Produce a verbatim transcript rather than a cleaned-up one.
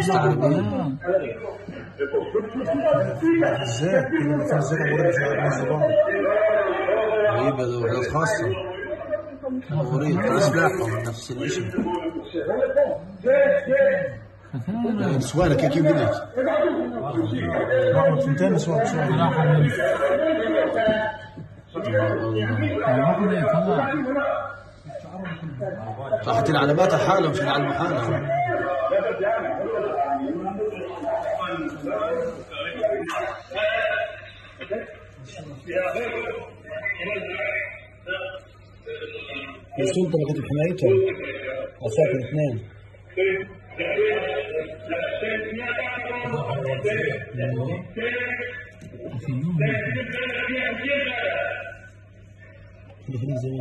مستعد منها ازاي؟ كل ما تنزل غريبة دوريات خاصة غريبة سلاحهم نفس الشيء سؤالك كيف قلت؟ واحد سنتين سؤال سؤال لا حمل راحت العلامات حالا في العلم حالا السلطة لقت حمايتهم وساكن اثنين في زي